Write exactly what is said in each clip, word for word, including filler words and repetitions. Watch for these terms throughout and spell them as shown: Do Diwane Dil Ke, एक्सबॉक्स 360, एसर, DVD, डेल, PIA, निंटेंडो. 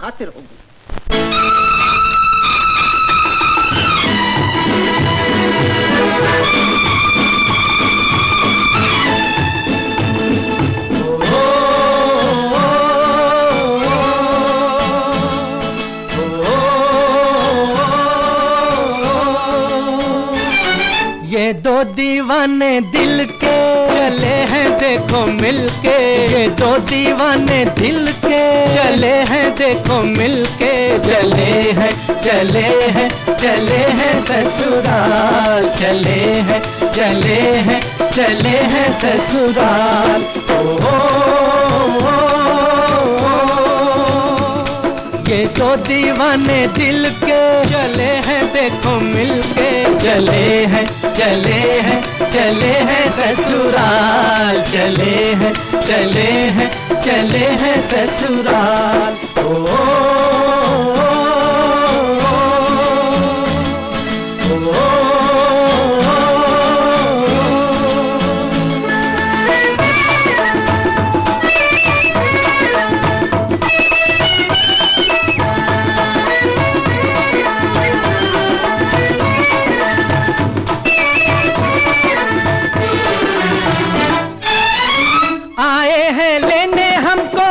खातिर होगी। ये दो दीवाने दिल के चले हैं देखो मिलके, ये दो दीवाने दिल के चले हैं देखो मिलके, चले हैं चले हैं चले हैं ससुराल, चले हैं चले हैं चले हैं ससुराल। ये दो दीवाने दिल के चले हैं देखो मिलके, चले हैं चले हैं चले हैं ससुराल, चले हैं चले हैं चले हैं ससुराल। ओ, ओ, ओ, ओ, ओ, ओ। आए हैं लेने हमको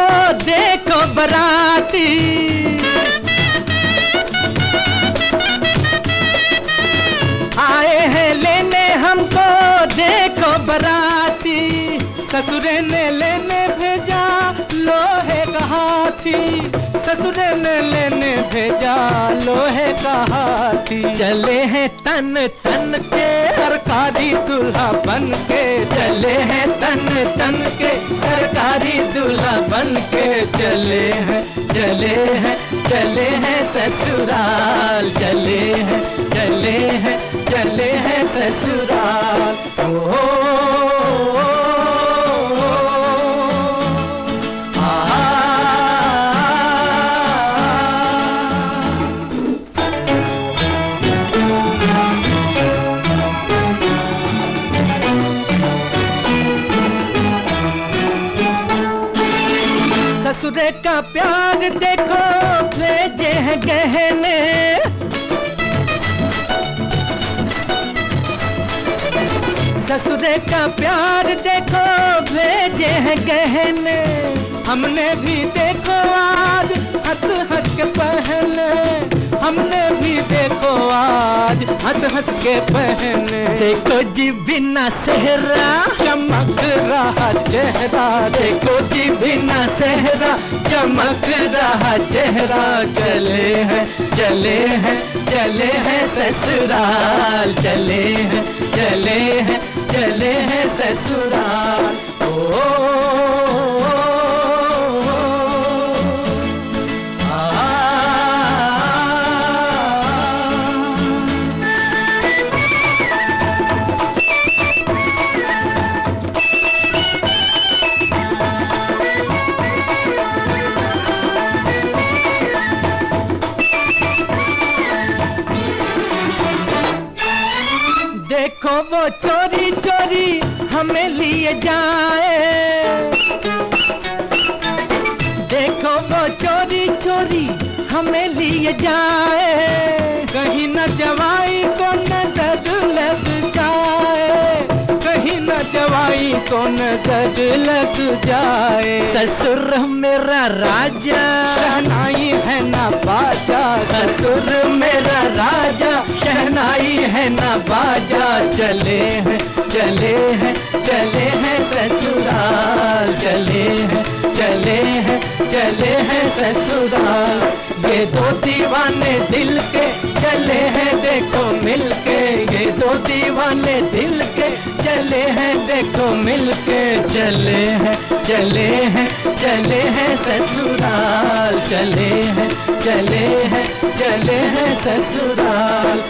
देखो बराती, ससुरे ने लेने भेजा लोहे का हाथी, ससुरे ने लेने भेजा लोहे का हाथी। चले हैं तन तन के सरकारी दूल्हा बन के, चले हैं तन तन के सरकारी दूल्हा बन के, चले हैं चले हैं चले हैं ससुराल, चले हैं चले हैं चले हैं ससुराल। ओ, ओ, ओ, ओ। ससुरे का प्यार देखो भेजे हैं गहने, ससुरे का प्यार देखो भेजे हैं गहने, हमने भी देखो आज हंस हंस के पहने, हमने भी देखो आज हंस हंस के पहने। देखो जी बिना सेहरा चमक रहा चेहरा, देखो जी बिना सेहरा चमक रहा चेहरा, चले हैं चले हैं चले हैं ससुराल, चले हैं चले हैं चले हैं ससुराल। ओ देखो वो चोरी चोरी हमें लिए जाए, देखो वो चोरी चोरी हमें लिए जाए, कहीं न जवाई को नजर लग जाए, कहीं न जवाई को नजर लग जाए। ससुर मेरा राजा शहनाई है ना बाजा, ससुर मेरा राजा शहनाई है ना बाजा, चले हैं चले हैं चले हैं ससुराल, चले हैं चले हैं चले हैं ससुराल। ये दो दीवाने दिल के चले हैं देखो मिलके, ये दो दीवाने दिल के चले हैं देखो मिलके, चले हैं चले हैं चले हैं ससुराल, चले हैं चले हैं चले हैं ससुराल।